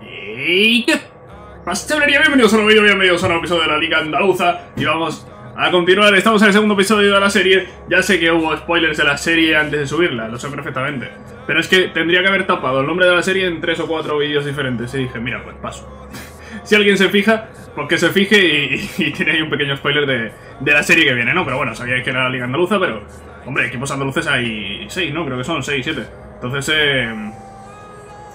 Y qué pastelería, bienvenidos a un nuevo vídeo, bienvenidos a un nuevo episodio de la Liga Andaluza. Y vamos a continuar, estamos en el segundo episodio de la serie. Ya sé que hubo spoilers de la serie antes de subirla, lo sé perfectamente. Pero es que tendría que haber tapado el nombre de la serie en 3 o 4 vídeos diferentes. Y dije, mira, pues paso. Si alguien se fija, pues que se fije y tiene ahí un pequeño spoiler de la serie que viene, ¿no? Pero bueno, sabíais que era la Liga Andaluza, pero... Hombre, equipos andaluces hay 6, ¿no? Creo que son 6, 7. Entonces,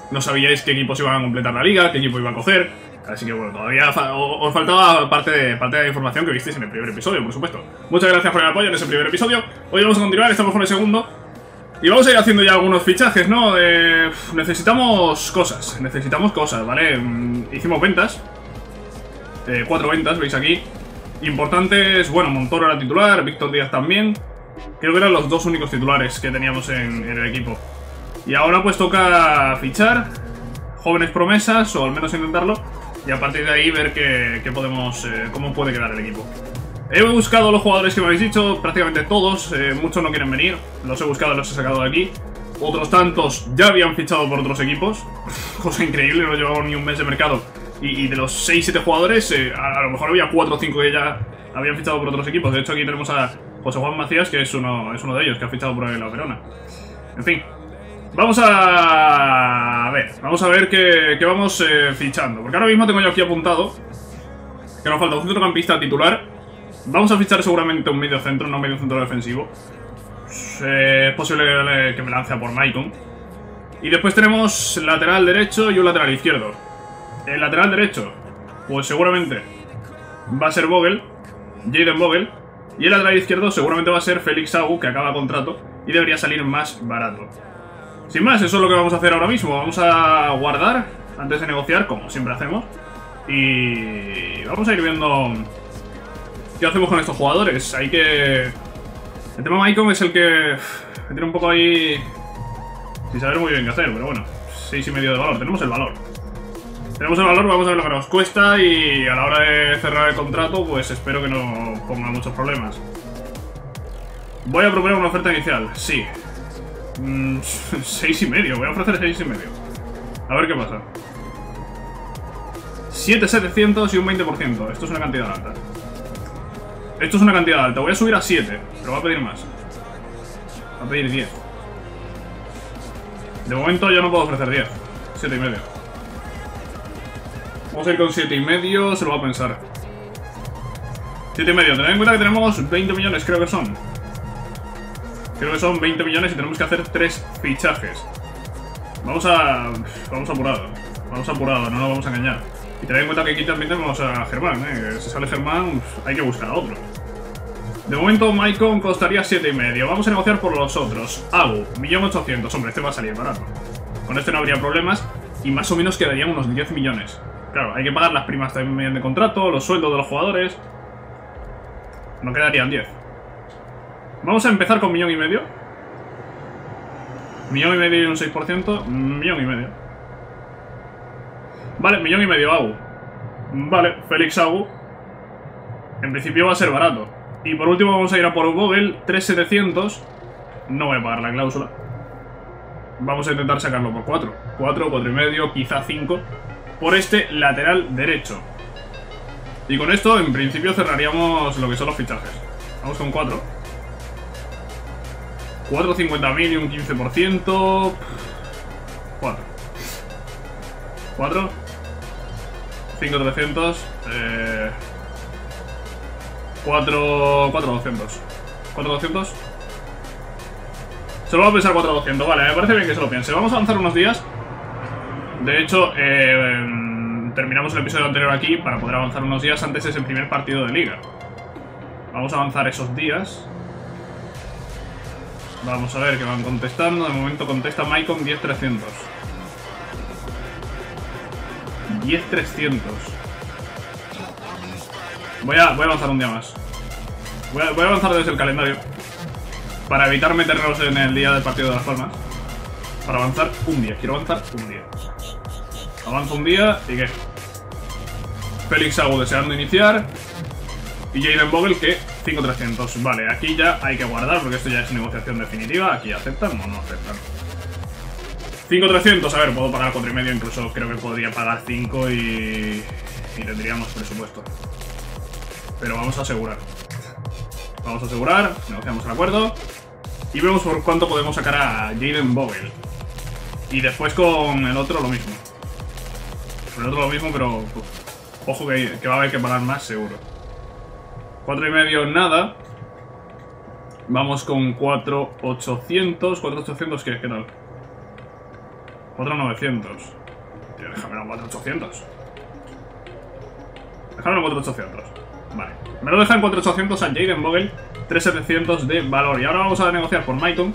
no sabíais qué equipos iban a completar la liga, qué equipo iba a coger. Así que bueno, todavía os faltaba parte de la información que visteis en el primer episodio, por supuesto. Muchas gracias por el apoyo en ese primer episodio. Hoy vamos a continuar, estamos con el segundo. Y vamos a ir haciendo ya algunos fichajes, ¿no? Necesitamos cosas, ¿vale? Hicimos ventas. 4 ventas, veis aquí. Importantes, bueno, Montoro era titular, Víctor Díaz también. Creo que eran los dos únicos titulares que teníamos en el equipo. Y ahora pues toca fichar jóvenes promesas, o al menos intentarlo. Y a partir de ahí ver qué podemos, cómo puede quedar el equipo. He buscado los jugadores que me habéis dicho, prácticamente todos, muchos no quieren venir. Los he buscado, los he sacado de aquí. Otros tantos ya habían fichado por otros equipos. Cosa increíble, no llevaba ni un mes de mercado. Y de los 6-7 jugadores, a lo mejor había 4 o 5 que ya habían fichado por otros equipos. De hecho aquí tenemos a José Juan Macías, que es uno de ellos, que ha fichado por la Verona. En fin. Vamos a ver qué vamos fichando. Porque ahora mismo tengo yo aquí apuntado que nos falta un centrocampista titular. Vamos a fichar seguramente un medio centro, no un medio centro defensivo. Es posible que me lance a por Maicon. Y después tenemos lateral derecho y un lateral izquierdo. El lateral derecho, pues seguramente va a ser Bogle, Jayden Bogle. Y el lateral izquierdo seguramente va a ser Félix Agu, que acaba contrato y debería salir más barato. Sin más, eso es lo que vamos a hacer ahora mismo. Vamos a guardar antes de negociar, como siempre hacemos. Y vamos a ir viendo qué hacemos con estos jugadores. Hay que... El tema Maicon es el que tiene un poco ahí... sin saber muy bien qué hacer, pero bueno. 6,5 de valor. Tenemos el valor, vamos a ver lo que nos cuesta. Y a la hora de cerrar el contrato, pues espero que no ponga muchos problemas. Voy a proponer una oferta inicial, sí. 6,5, voy a ofrecer 6,5. A ver qué pasa. 7,700 y un 20%. Esto es una cantidad alta. Voy a subir a 7, pero va a pedir más. Va a pedir 10. De momento yo no puedo ofrecer 10. 7,5. Vamos a ir con 7,5, se lo va a pensar. 7,5, tened en cuenta que tenemos 20 millones, creo que son. Son 20 millones y tenemos que hacer 3 fichajes. Vamos apurado, no nos vamos a engañar. Y tened en cuenta que aquí también tenemos a Germán, Si sale Germán, hay que buscar a otro. De momento, Maicon costaría 7,5. Vamos a negociar por los otros. Agu, 1.800.000. Hombre, este va a salir barato. Con este no habría problemas y más o menos quedarían unos 10 millones. Claro, hay que pagar las primas también de contrato, los sueldos de los jugadores. No quedarían 10. Vamos a empezar con 1,5 millones. 1,5 millones y un 6%. 1,5 millones. Vale, 1,5 millones Agu. Vale, Félix Agu. En principio va a ser barato. Y por último vamos a ir a por Bogle, 3,700. No voy a pagar la cláusula. Vamos a intentar sacarlo por 4. 4, 4,5, quizá 5. Por este lateral derecho. Y con esto en principio cerraríamos lo que son los fichajes. Vamos con 4. 4,50.000 y un 15%. 4. 5,300. 4,200. 4,200. Se lo va a pensar 4,200. Vale, me parece bien que se lo piense. Vamos a avanzar unos días. De hecho, terminamos el episodio anterior aquí para poder avanzar unos días antes de ese primer partido de liga. Vamos a avanzar esos días. Vamos a ver que van contestando. De momento contesta Maicon 10.300. 10.300. Voy a avanzar un día más. Voy a avanzar desde el calendario. Para evitar meternos en el día del partido de Las Palmas. Para avanzar un día. Quiero avanzar un día. Avanzo un día y ¿qué? Félix Agu deseando iniciar. Y Jayden Bogle que 5,300. Vale, aquí ya hay que guardar porque esto ya es negociación definitiva. Aquí aceptan o no aceptan. 5.300, a ver, puedo pagar 4,5, incluso creo que podría pagar 5 y tendríamos presupuesto. Pero vamos a asegurar. Vamos a asegurar, negociamos el acuerdo y vemos por cuánto podemos sacar a Jayden Bogle. Y después con el otro lo mismo. Con el otro lo mismo, pero uf, ojo que va a haber que pagar más seguro. 4,5 nada. Vamos con 4,800. 4,800 ¿qué tal? 4,900. Tío, déjame los 4,800. Déjame los 4,800. Vale. Me lo dejan 4,800 a Jayden Bogle. 3,700 de valor. Y ahora vamos a negociar por Maicon.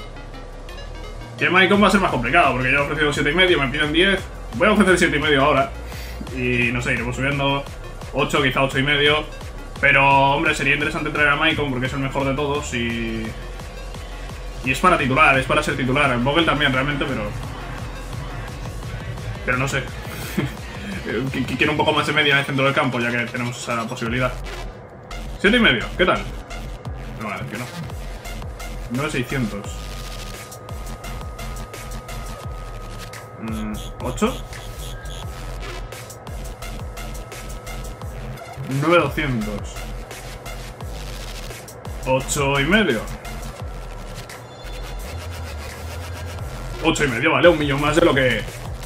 Que Maicon va a ser más complicado, porque yo he ofrecido 7,5, me piden 10. Voy a ofrecer 7,5 ahora. Y no sé, iremos subiendo 8, quizá 8,5. Pero, hombre, sería interesante traer a Maicon porque es el mejor de todos y es para titular, es para ser titular. El Bogle también, realmente, pero no sé. Quiero un poco más de media en el centro del campo, ya que tenemos esa posibilidad. 7,5, ¿qué tal? No, vale, que no. 9,600. 8. 9,200. 8,5. 8,5, vale, 1 millón más de lo que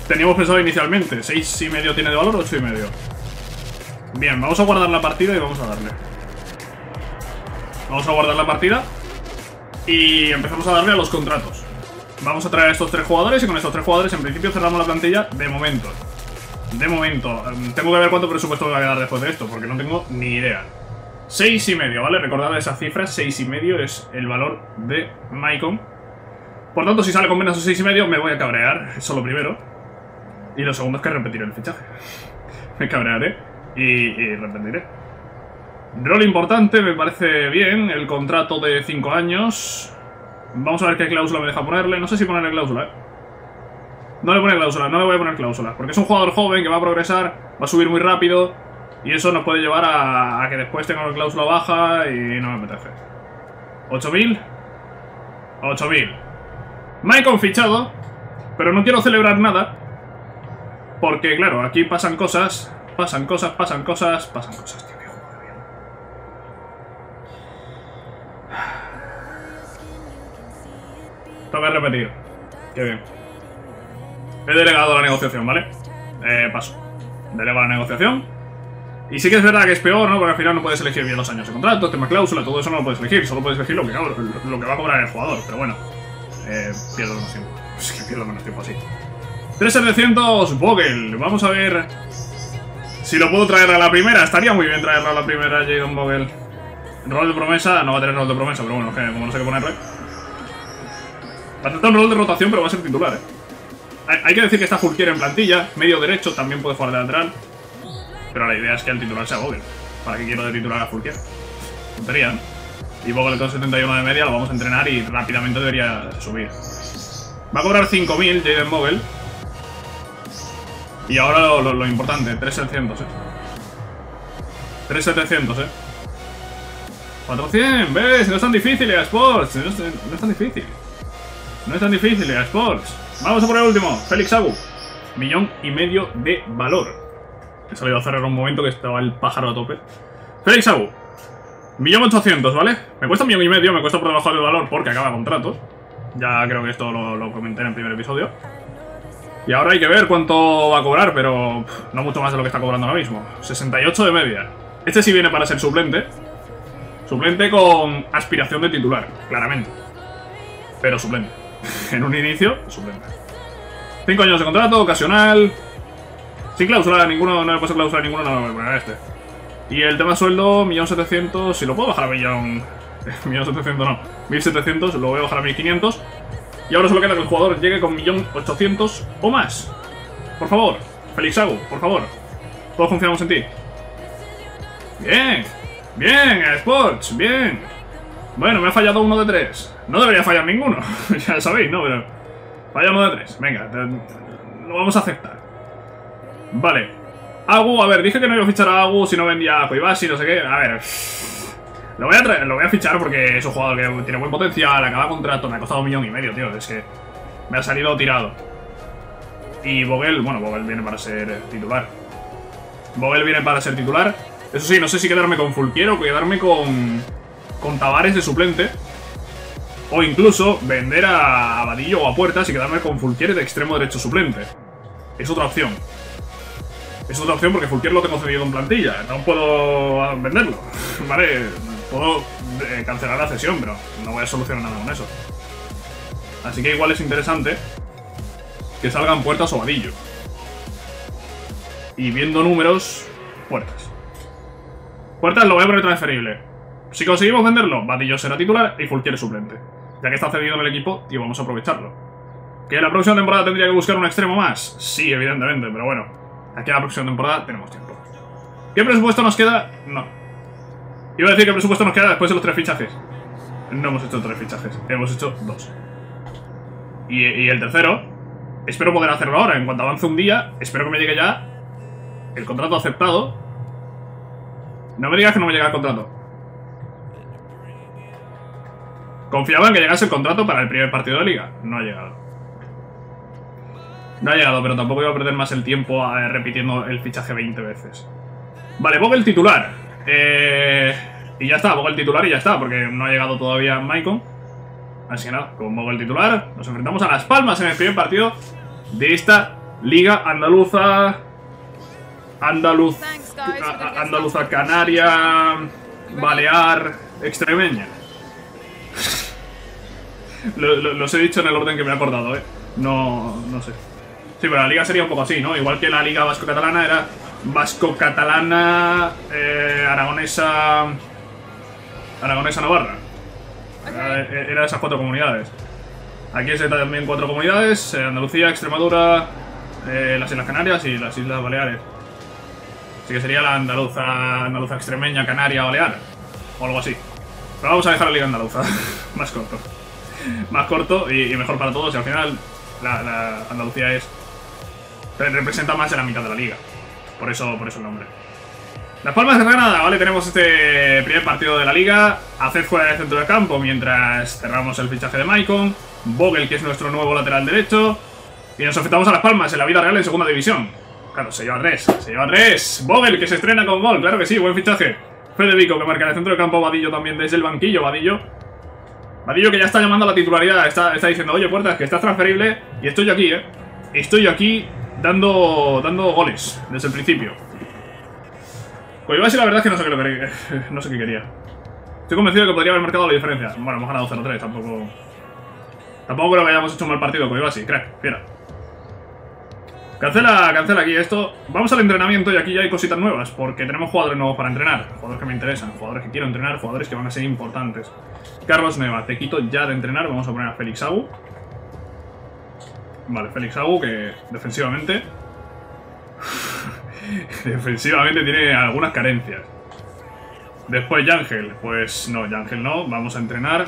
teníamos pensado inicialmente. 6,5 tiene de valor, 8,5. Bien, vamos a guardar la partida y vamos a darle. Vamos a guardar la partida y empezamos a darle a los contratos. Vamos a traer a estos 3 jugadores y con estos 3 jugadores en principio cerramos la plantilla de momento. De momento, tengo que ver cuánto presupuesto me va a quedar después de esto, porque no tengo ni idea. 6,5, ¿vale? Recordad esa cifra, 6,5 es el valor de Maicon. Por tanto, si sale con menos de 6,5 me voy a cabrear, eso lo primero. Y lo segundo es que repetiré el fichaje. Me cabrearé y repetiré. Rol importante, me parece bien, el contrato de 5 años. Vamos a ver qué cláusula me deja ponerle, no sé si ponerle cláusula, No le pone cláusula, no le voy a poner cláusula, porque es un jugador joven que va a progresar, va a subir muy rápido y eso nos puede llevar a que después tenga una cláusula baja y no me apetece. 8,000. 8,000. Maicon fichado, pero no quiero celebrar nada porque, claro, aquí pasan cosas, pasan cosas, pasan cosas, pasan cosas, tío. Tengo que repetir. Qué bien. He delegado la negociación, ¿vale? Paso. Delego la negociación. Y sí que es verdad que es peor, ¿no? Porque al final no puedes elegir bien los años de contrato, tema cláusula, todo eso no lo puedes elegir. Solo puedes elegir lo que va a cobrar el jugador. Pero bueno, pierdo menos tiempo. Es que pierdo menos tiempo así. 3,700 Bogle. Vamos a ver si lo puedo traer a la primera. Estaría muy bien traerlo a la primera, Jayden Bogle. Rol de promesa. No va a tener rol de promesa, pero bueno, es que como no sé qué ponerle. Va a tener un rol de rotación, pero va a ser titular, ¿eh? Hay que decir que está Fulquier en plantilla, medio derecho, también puede jugar de lateral. Pero la idea es que el titular sea Bogle. ¿Para qué quiero de titular a Fulquier? Tontería, ¿no? Y Bogle con 71 de media lo vamos a entrenar y rápidamente debería subir. Va a cobrar 5,000 Jayden Bogle. Y ahora lo importante, 3,700, ¿eh? 3,700, ¿eh? 400, ¿ves? No es tan difícil, EA Sports. No es tan difícil. No es tan difícil, EA Sports. Vamos a por el último, Félix Agu. 1,5 millones de valor. He salido a cerrar un momento que estaba el pájaro a tope. Félix Agu, 1,800,000, ¿vale? Me cuesta 1,5 millones, me cuesta por debajo del valor porque acaba contrato. Ya creo que esto lo comenté en el primer episodio. Y ahora hay que ver cuánto va a cobrar, pero no mucho más de lo que está cobrando ahora mismo. 68 de media. Este sí viene para ser suplente. Suplente con aspiración de titular, claramente. Pero suplente. En un inicio, suplente. 5 años de contrato, ocasional. Sin cláusula, ninguno, no le puse cláusula a ninguno, no le voy a poner a este. Y el tema sueldo, 1,700,000. Si lo puedo bajar a 1,700,000 no, 1,700,000, lo voy a bajar a 1,500,000. Y ahora solo queda que el jugador llegue con 1,800,000 o más. Por favor, Félix Agu, por favor. Todos confiamos en ti. Bien, bien, Sports, bien. Bueno, me ha fallado uno de 3. No debería fallar ninguno, ya sabéis, ¿no? Pero falla uno de 3, venga, lo vamos a aceptar. Vale, Agu, a ver, dije que no iba a fichar a Agu si no vendía a Coibasi, no sé qué. A ver, lo voy a fichar porque es un jugador que tiene buen potencial, acaba contrato, me ha costado 1,5 millones, tío, es que me ha salido tirado. Y Bogle, bueno, Bogle viene para ser titular. Bogle viene para ser titular. Eso sí, no sé si quedarme con Fulquier o quedarme con Tavares de suplente. O incluso vender a Vadillo o a Puertas y quedarme con Fulquier de extremo derecho suplente. Es otra opción. Es otra opción porque Fulquier lo tengo cedido en plantilla. No puedo venderlo, ¿vale? Puedo cancelar la cesión, pero no voy a solucionar nada con eso. Así que igual es interesante que salgan Puertas o Vadillo. Y viendo números, Puertas. Puertas lo voy a poner transferible. Si conseguimos venderlo, Vadillo será titular y Fulquier suplente. Ya que está cedido en el equipo, tío, vamos a aprovecharlo. ¿Que la próxima temporada tendría que buscar un extremo más? Sí, evidentemente, pero bueno. Aquí a la próxima temporada tenemos tiempo. ¿Qué presupuesto nos queda? No. Iba a decir que presupuesto nos queda después de los 3 fichajes. No hemos hecho 3 fichajes, hemos hecho 2. Y el tercero, espero poder hacerlo ahora. En cuanto avance un día, espero que me llegue ya el contrato aceptado. No me digas que no me llega el contrato. Confiaba en que llegase el contrato para el primer partido de liga. No ha llegado. No ha llegado, pero tampoco iba a perder más el tiempo repitiendo el fichaje 20 veces. Vale, Bogle el titular. Y ya está, Bogle el titular y ya está, porque no ha llegado todavía Maicon. Así que nada, con Bogle el titular, nos enfrentamos a Las Palmas en el primer partido de esta Liga Andaluza. Andaluza Canaria, Balear, Extremeña. Los he dicho en el orden que me he acordado, No sé. Sí, pero la liga sería un poco así, ¿no? Igual que la liga vasco-catalana era vasco-catalana, aragonesa-navarra. Era esas 4 comunidades. Aquí es también 4 comunidades, Andalucía, Extremadura, las Islas Canarias y las Islas Baleares. Así que sería la andaluza extremeña, canaria, balear, o algo así. Pero vamos a dejar la liga andaluza, más corto. Más corto y mejor para todos, y al final la Andalucía es... representa más de la mitad de la liga. Por eso el nombre. Las Palmas de Granada, ¿vale? Tenemos este primer partido de la liga. Azef juega en el centro del campo mientras cerramos el fichaje de Maicon. Bogle, que es nuestro nuevo lateral derecho. Y nos enfrentamos a Las Palmas en la vida real en segunda división. Claro, se lleva tres. Bogle, que se estrena con gol, claro que sí, buen fichaje. Federico, que marca en el centro del campo. Vadillo también desde el banquillo, Vadillo que ya está llamando a la titularidad, está diciendo, oye, Puertas, que estás transferible. Y estoy yo aquí, estoy yo aquí dando goles desde el principio. Coibasi, la verdad es que no sé qué quería. Estoy convencido de que podría haber marcado la diferencia. Bueno, hemos ganado 0-3, tampoco creo que hayamos hecho un mal partido. Coibasi, crack, fiera. Cancela aquí esto. Vamos al entrenamiento y aquí ya hay cositas nuevas, porque tenemos jugadores nuevos para entrenar. Jugadores que me interesan, jugadores que quiero entrenar, jugadores que van a ser importantes. Carlos Neva, te quito ya de entrenar. Vamos a poner a Félix Agu. Vale, Félix Agu, que defensivamente defensivamente tiene algunas carencias. Después Yangel, pues no, Yangel no, vamos a entrenar.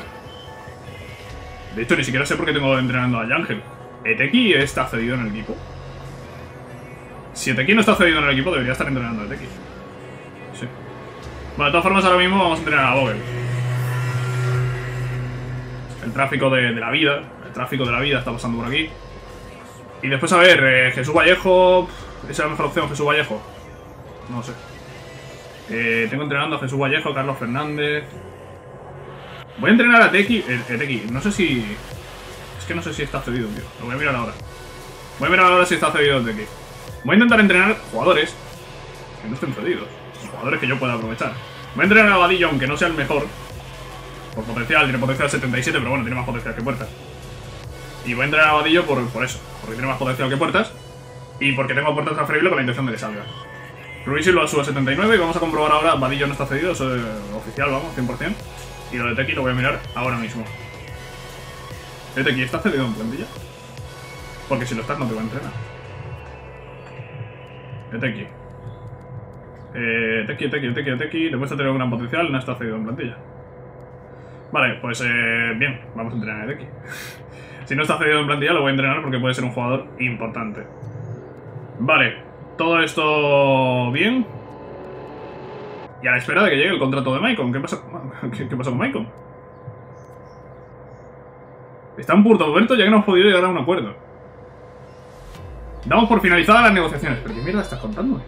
De hecho, ni siquiera sé por qué tengo entrenando a Yangel. Eteki está cedido en el equipo. Si Eteki no está cedido en el equipo, debería estar entrenando a Eteki. Sí. Bueno, de todas formas, ahora mismo vamos a entrenar a Bogle. El tráfico de la vida. El tráfico de la vida está pasando por aquí. Y después, a ver, Jesús Vallejo. ¿Esa es la mejor opción, Jesús Vallejo? No sé. Tengo entrenando a Jesús Vallejo, Carlos Fernández. Voy a entrenar a Eteki. No sé si... Es que no sé si está cedido, tío. Lo voy a mirar ahora. Voy a mirar ahora si está cedido Eteki. Voy a intentar entrenar jugadores que no estén perdidos, jugadores que yo pueda aprovechar. Voy a entrenar a Vadillo, aunque no sea el mejor. Por potencial, tiene potencial 77, pero bueno, tiene más potencial que Puertas. Y voy a entrenar a Vadillo por eso, porque tiene más potencial que Puertas. Y porque tengo a Puertas transferible con la intención de que salga. Ruiz lo sube a 79 y vamos a comprobar ahora. Vadillo no está cedido, eso es oficial, vamos, 100%. Y lo de Eteki lo voy a mirar ahora mismo. Eteki, ¿está cedido en plantilla? Porque si lo estás no te voy a entrenar. Eteki. Eteki. Te muestra tener un gran potencial, no está cedido en plantilla. Vale, pues bien, vamos a entrenar a Eteki. Si no está cedido en plantilla, lo voy a entrenar porque puede ser un jugador importante. Vale, todo esto bien. Y a la espera de que llegue el contrato de Maicon. ¿Qué pasa con Maicon? Está en Puerto Alberto ya que no hemos podido llegar a un acuerdo. Damos por finalizadas las negociaciones. ¿Pero qué mierda estás contando?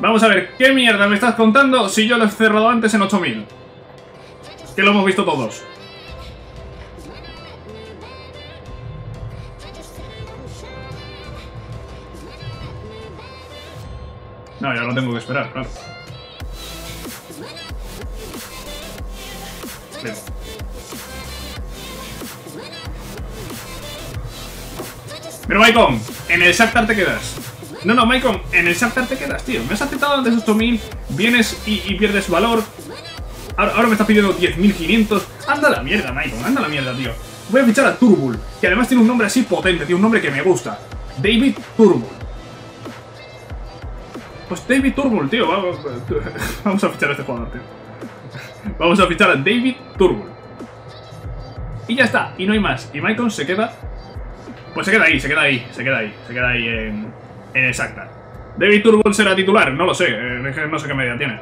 Vamos a ver, ¿qué mierda me estás contando si yo lo he cerrado antes en 8.000? Que lo hemos visto todos. No, ya lo tengo que esperar, claro. Bien. Pero Maicon, en el Shakhtar te quedas. No, no, Maicon, en el Shakhtar te quedas, tío. Me has aceptado antes 8.000, vienes y pierdes valor. Ahora me está pidiendo 10.500. Anda a la mierda, Maicon, anda a la mierda, tío. Voy a fichar a Turnbull, que además tiene un nombre así potente, tío, un nombre que me gusta. David Turnbull. Pues David Turnbull, tío, vamos a fichar a este jugador, tío. Vamos a fichar a David Turnbull. Y ya está, y no hay más. Y Maicon se queda... Pues se queda ahí en el Shakhtar. ¿David Turnbull será titular? No lo sé, no sé qué media tiene.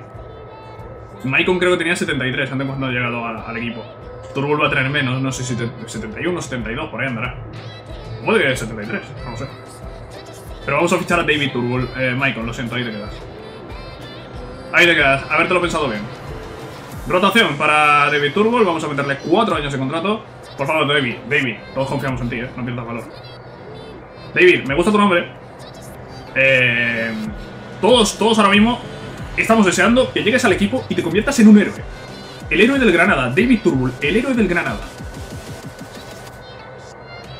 Maicon creo que tenía 73 antes cuando ha llegado al equipo. Turnbull va a tener menos, no sé si 71 o 72, por ahí andará. ¿Cómo que 73? No lo sé. Pero vamos a fichar a David Turnbull. Maicon, lo siento, ahí te quedas. Ahí te quedas, habértelo pensado bien. Rotación para David Turnbull, vamos a meterle 4 años de contrato. Por favor, David, todos confiamos en ti, ¿eh? No pierdas valor. David, me gusta tu nombre. Todos ahora mismo estamos deseando que llegues al equipo y te conviertas en un héroe. El héroe del Granada, David Turnbull, el héroe del Granada.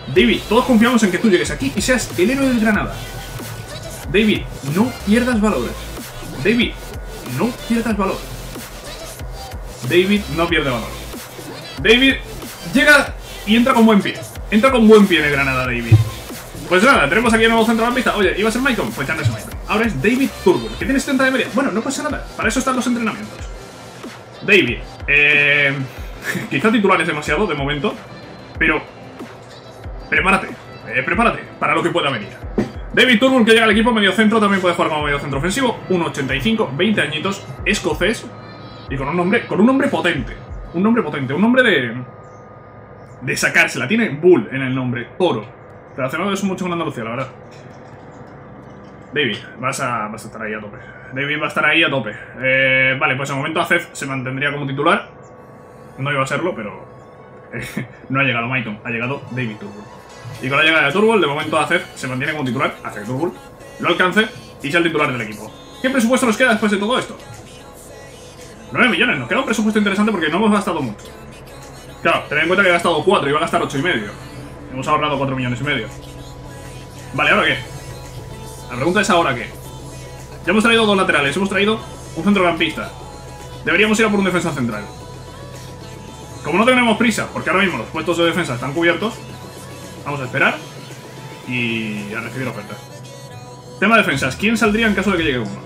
David, todos confiamos en que tú llegues aquí y seas el héroe del Granada. David, no pierdas valor. David, no pierdas valor. David no pierde valor. David... llega y entra con buen pie. Entra con buen pie en el Granada, David. Pues nada, tenemos aquí el nuevo centrocampista. Oye, ¿iba a ser Maicon? Pues ya no es Maicon. Ahora es David Turnbull, que tiene 70 de media. Bueno, no pasa nada. Para eso están los entrenamientos. David, quizá titular es demasiado de momento, pero prepárate. Prepárate para lo que pueda venir. David Turnbull, que llega al equipo medio centro, también puede jugar como medio centro ofensivo. 1,85, 20 añitos, escocés. Y con un nombre potente. Un nombre potente, un nombre de sacársela, tiene Bull en el nombre, Toro. Relacionado eso mucho con Andalucía, la verdad. David, vas a estar ahí a tope. David va a estar ahí a tope. Vale, pues al momento Azef se mantendría como titular. No iba a serlo, pero... no ha llegado Maicon, ha llegado David Turnbull. Y con la llegada de Turnbull, de momento Azef se mantiene como titular. Azef Turnbull lo alcance y sea el titular del equipo. ¿Qué presupuesto nos queda después de todo esto? 9 millones, nos queda un presupuesto interesante porque no hemos gastado mucho. Claro, ten en cuenta que he gastado 4, iba a gastar 8,5. Hemos ahorrado 4,5 millones. Vale, ¿ahora qué? La pregunta es ¿ahora qué? Ya hemos traído 2 laterales, hemos traído un centrocampista. Deberíamos ir a por un defensa central. Como no tenemos prisa, porque ahora mismo los puestos de defensa están cubiertos, vamos a esperar y a recibir ofertas. Tema de defensas, ¿quién saldría en caso de que llegue uno?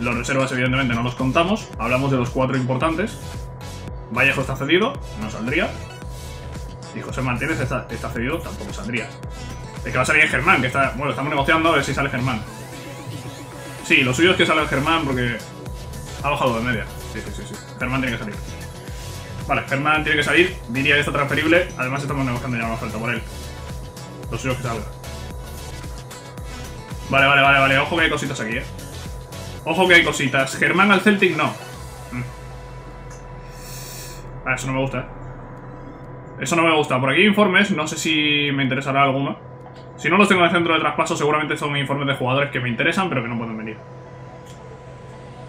Los reservas evidentemente no los contamos, hablamos de los 4 importantes. Vallejo está cedido, no saldría. Y José Martínez está cedido, tampoco saldría. El que va a salir es Germán, que está... Bueno, estamos negociando a ver si sale Germán. Sí, lo suyo es que salga Germán porque... ha bajado de media. Sí. Germán tiene que salir. Vale, Germán tiene que salir. Diría que está transferible. Además estamos negociando ya una oferta por él. Lo suyo es que salga. Vale. Ojo que hay cositas aquí, eh. Ojo que hay cositas. Germán al Celtic, no. Ah, eso no me gusta, ¿eh? Eso no me gusta. Por aquí informes, no sé si me interesará alguno. Si no los tengo en el centro de traspaso, seguramente son informes de jugadores que me interesan, pero que no pueden venir.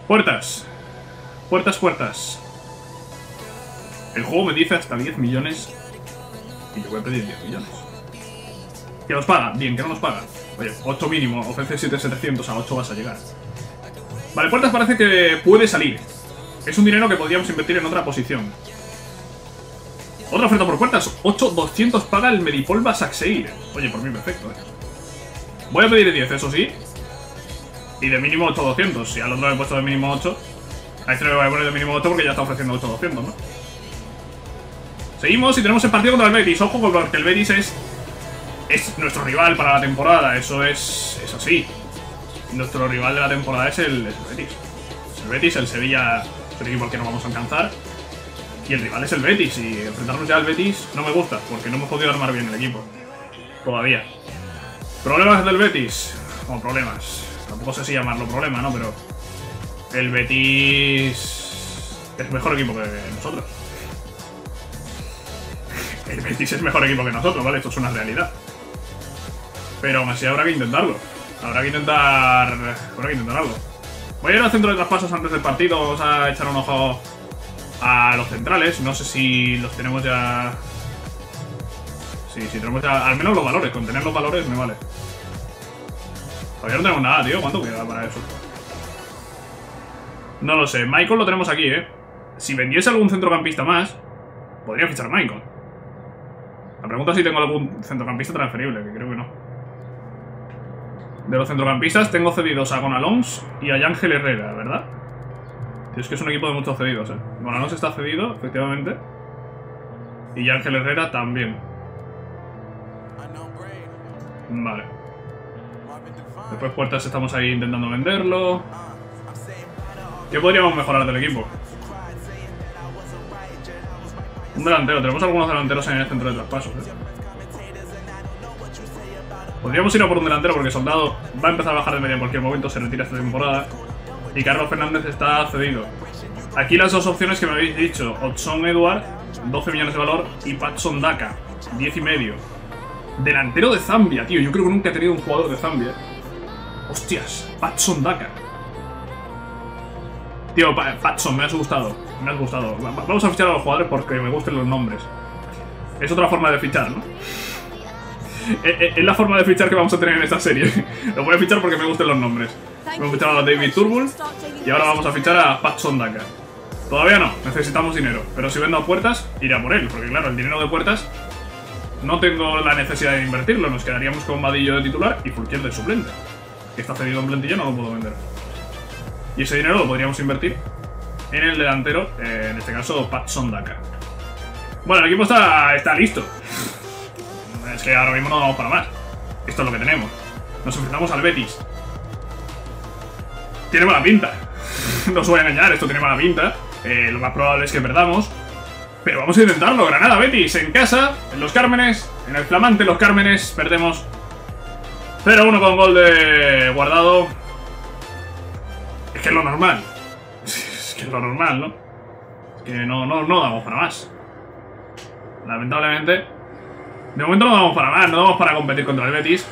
Puertas. El juego me dice hasta 10 millones. Y yo voy a pedir 10 millones. Que nos paga, bien, que no nos paga. Oye, 8 mínimo, ofrece 7,700, a 8 vas a llegar. Vale, Puertas parece que puede salir. Es un dinero que podríamos invertir en otra posición. Otra oferta por Puertas, 8,200 paga el Medipol Başakşehir. Oye, por mí perfecto, eh. Voy a pedir 10, eso sí. Y de mínimo 8,200. Si al otro le he puesto de mínimo 8, a este le voy a poner de mínimo 8 porque ya está ofreciendo 8,200, ¿no? Seguimos y tenemos el partido contra el Betis. Ojo, porque el Betis es nuestro rival para la temporada. Eso es así. Nuestro rival de la temporada es el Betis. Es el Betis, el Sevilla, el equipo al que no vamos a alcanzar. Y el rival es el Betis, y enfrentarnos ya al Betis no me gusta, porque no hemos podido armar bien el equipo. Todavía. Problemas del Betis. Bueno, problemas. Tampoco sé si llamarlo problema, ¿no? Pero el Betis es mejor equipo que nosotros. El Betis es mejor equipo que nosotros, ¿vale? Esto es una realidad. Pero aún así habrá que intentarlo. Habrá que intentar algo. Voy a ir al centro de traspasos antes del partido. Vamos a echar un ojo a los centrales. No sé si los tenemos ya... Sí, si tenemos ya... Al menos los valores. Con tener los valores me vale. Todavía no tenemos nada, tío. ¿Cuánto queda para eso? No lo sé. Maicon lo tenemos aquí, ¿eh? Si vendiese algún centrocampista más, podría fichar Maicon. La pregunta es si tengo algún centrocampista transferible, que creo que no. De los centrocampistas tengo cedidos a Gonalons y a Yangel Herrera, ¿verdad? Tío, es que es un equipo de muchos cedidos, ¿eh? Gonalons está cedido, efectivamente. Y Yangel Herrera también. Vale. Después Puertas estamos ahí intentando venderlo. ¿Qué podríamos mejorar del equipo? Un delantero. Tenemos algunos delanteros en el centro de traspasos, ¿eh? Podríamos ir a por un delantero porque Soldado va a empezar a bajar de media en cualquier momento, se retira esta temporada. Y Carlos Fernández está cedido. Aquí las dos opciones que me habéis dicho. Odson Edward, 12 millones de valor, y Patson Daka, 10,5. Delantero de Zambia, tío. Yo creo que nunca he tenido un jugador de Zambia. Hostias, Patson Daka. Tío, Patson, me has gustado. Me has gustado. Vamos a fichar a los jugadores porque me gustan los nombres. Es otra forma de fichar, ¿no? Es la forma de fichar que vamos a tener en esta serie. Lo voy a fichar porque me gustan los nombres. Hemos fichado a David Turnbull y ahora vamos a fichar a Patson Daka. Todavía no, necesitamos dinero. Pero si vendo a Puertas, iré a por él. Porque claro, el dinero de Puertas no tengo la necesidad de invertirlo. Nos quedaríamos con Vadillo de titular y Fulquier de suplente. Que está cedido en plantilla, no lo puedo vender. Y ese dinero lo podríamos invertir en el delantero, en este caso Patson Daka. Bueno, el equipo está listo. Es que ahora mismo no vamos para más. Esto es lo que tenemos. Nos enfrentamos al Betis. Tiene mala pinta. No os voy a engañar, esto tiene mala pinta. Lo más probable es que perdamos. Pero vamos a intentarlo. Granada, Betis, en casa, en Los Cármenes. En el flamante Los Cármenes perdemos 0-1 con gol de Guardado. Es que es lo normal. Es que es lo normal, ¿no? Es que no damos para más. Lamentablemente. De momento no vamos para nada, no vamos para competir contra el Betis.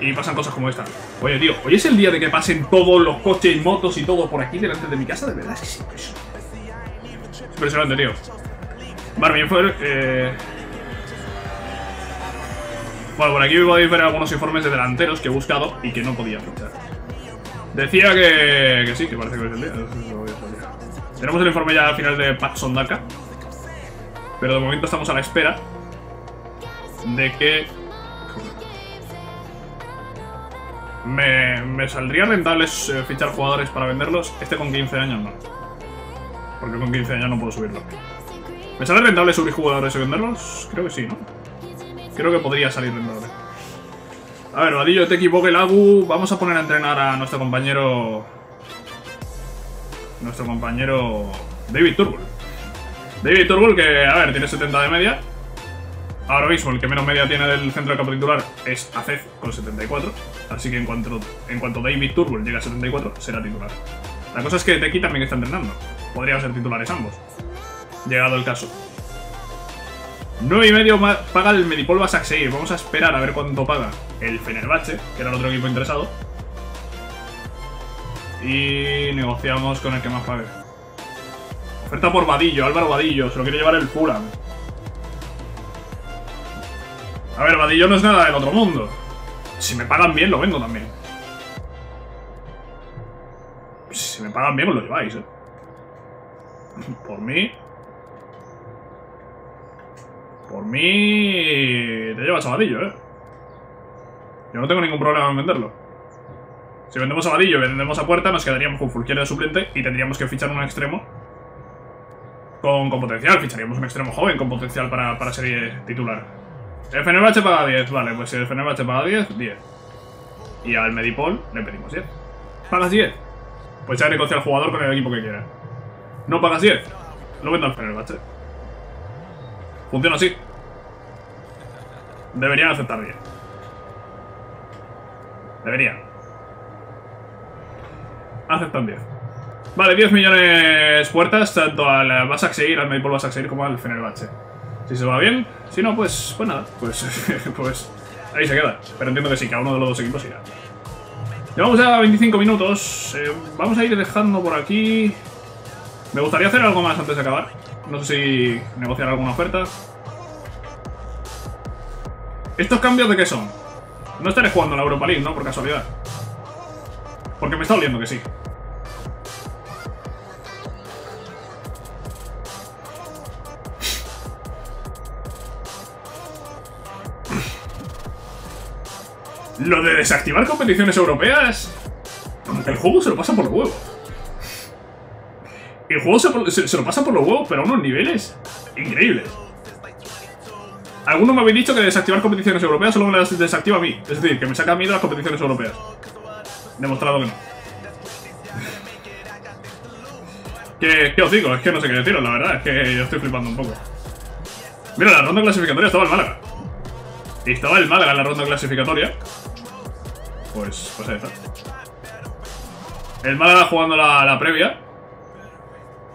Y pasan cosas como esta. Oye, tío, hoy es el día de que pasen todos los coches y motos y todo por aquí delante de mi casa. De verdad, es que es impresionante, tío. Vale, bien fue... Bueno, por aquí podéis ver algunos informes de delanteros que he buscado y que no podía fichar. Decía que sí, que parece que es el día. Tenemos el informe ya al final de Patson Daka. Pero de momento estamos a la espera de que me saldría rentable fichar jugadores para venderlos. Este con 15 años no, porque con 15 años no puedo subirlo. ¿Me sale rentable subir jugadores y venderlos? Creo que sí, ¿no? Creo que podría salir rentable. A ver, Vadillo, Eteki, Bogle, Agu. Vamos a poner a entrenar a nuestro compañero David Turnbull. David Turnbull, que a ver, tiene 70 de media. Ahora mismo el que menos media tiene del centro de campo titular es Azef con 74. Así que en cuanto David Turnbull llegue a 74, será titular. La cosa es que Eteki también está entrenando. Podrían ser titulares ambos, llegado el caso. 9,5 paga el Medipol Başakşehir. Vamos a esperar a ver cuánto paga el Fenerbahce, que era el otro equipo interesado. Y negociamos con el que más pague. Oferta por Vadillo, Álvaro Vadillo. Se lo quiere llevar el Fulham. A ver, Vadillo no es nada del otro mundo. Si me pagan bien, lo vendo también. Si me pagan bien, pues lo lleváis, ¿eh? Por mí... Por mí... Te llevas a Vadillo, ¿eh? Yo no tengo ningún problema en venderlo. Si vendemos a Vadillo y vendemos a Puerta, nos quedaríamos con Fulquier de suplente y tendríamos que fichar un extremo con potencial. Ficharíamos un extremo joven con potencial para ser titular. El Fenerbahce paga 10, vale, pues si el Fenerbahce paga 10, 10. Y al Medipol le pedimos 10. ¿Pagas 10? Pues ya negocia al jugador con el equipo que quiera. ¿No pagas 10? Lo vendo al Fenerbahce. Funciona así. Deberían aceptar 10. Debería. Aceptan 10. Vale, 10 millones Puertas, tanto al Başakşehir, al Medipol Başakşehir como al Fenerbahçe. Si se va bien, si no, pues nada, pues ahí se queda. Pero entiendo que sí, cada uno de los dos equipos irá. Llevamos ya 25 minutos, vamos a ir dejando por aquí. Me gustaría hacer algo más antes de acabar. No sé si negociar alguna oferta. ¿Estos cambios de qué son? No estaré jugando en la Europa League, ¿no? Por casualidad. Porque me está oliendo que sí. Lo de desactivar competiciones europeas, el juego se lo pasa por los huevos. El juego se lo pasa por los huevos, pero a unos niveles increíbles. Algunos me habéis dicho que desactivar competiciones europeas solo me las desactiva a mí. Es decir, que me saca a mí de las competiciones europeas. Demostrado que no. ¿Qué os digo? Es que no sé qué deciros, la verdad. Es que yo estoy flipando un poco. Mira, la ronda clasificatoria estaba el Málaga. Y estaba el Málaga en la ronda clasificatoria. Pues ahí está. El Málaga jugando la previa.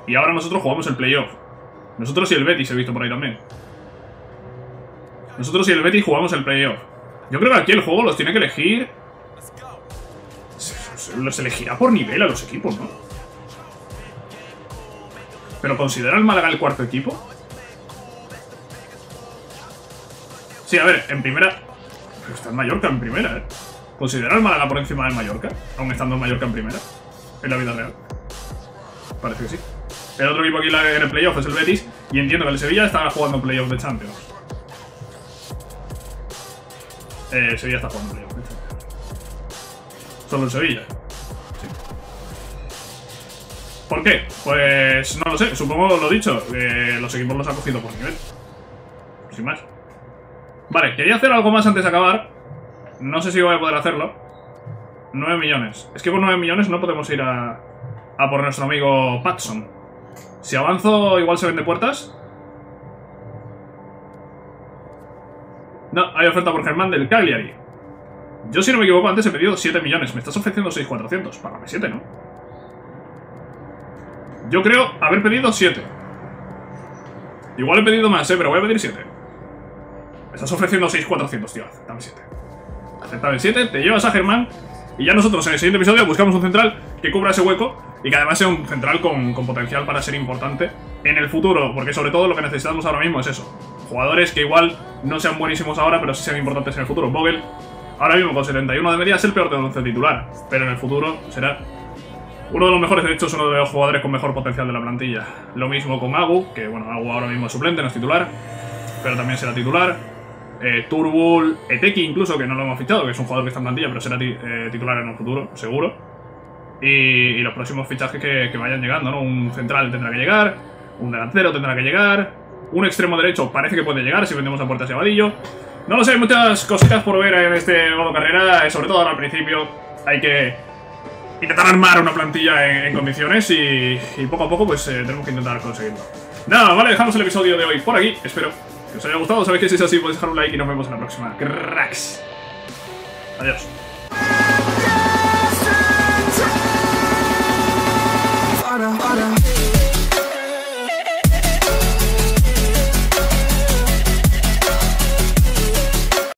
Y ahora nosotros jugamos el playoff. Nosotros y el Betis, he visto por ahí también. Nosotros y el Betis jugamos el playoff. Yo creo que aquí el juego los tiene que elegir. Los elegirá por nivel a los equipos, ¿no? ¿Pero considera el Málaga el cuarto equipo? Sí, a ver, en primera... Pero está el Mallorca en primera, ¿eh? ¿Considera el Málaga por encima del Mallorca? Aún estando el Mallorca en primera. En la vida real. Parece que sí. El otro equipo aquí en el playoff es el Betis. Y entiendo que el Sevilla está jugando playoff de Champions. Sevilla está jugando playoff de Champions. Solo el Sevilla. Sí. ¿Por qué? Pues no lo sé. Supongo lo dicho. Los equipos los ha cogido por nivel. Sin más. Vale, quería hacer algo más antes de acabar. No sé si voy a poder hacerlo. 9 millones. Es que con 9 millones no podemos ir a por nuestro amigo Patson. Si avanzo, igual se vende Puertas. No, hay oferta por Germán del Cagliari. Yo, si no me equivoco, antes he pedido 7 millones. Me estás ofreciendo 6.400. Págame 7, ¿no? Yo creo haber pedido 7. Igual he pedido más, pero voy a pedir 7. Me estás ofreciendo 6.400, tío. Aceptame 7. Aceptame 7, te llevas a Germán. Y ya nosotros en el siguiente episodio buscamos un central que cubra ese hueco. Y que además sea un central con potencial para ser importante en el futuro. Porque sobre todo lo que necesitamos ahora mismo es eso. Jugadores que igual no sean buenísimos ahora, pero sí sean importantes en el futuro. Bogle, ahora mismo con 71 de media, es el peor de 11 titular. Pero en el futuro será uno de los mejores. De hecho, es uno de los jugadores con mejor potencial de la plantilla. Lo mismo con Agu, que bueno, Agu ahora mismo es suplente, no es titular. Pero también será titular. Turnbull, Eteki incluso, que no lo hemos fichado, que es un jugador que está en plantilla, pero será titular en un futuro, seguro. Y los próximos fichajes que vayan llegando, ¿no? Un central tendrá que llegar, un delantero tendrá que llegar, un extremo derecho parece que puede llegar si vendemos a Puertas y a Vadillo. No lo sé, hay muchas cositas por ver en este modo carrera, sobre todo ahora al principio. Hay que intentar armar una plantilla en condiciones y poco a poco pues tenemos que intentar conseguirlo. Nada, vale, dejamos el episodio de hoy por aquí, espero que os haya gustado. Sabéis que si es así podéis dejar un like y nos vemos en la próxima. ¡Cracks! Adiós.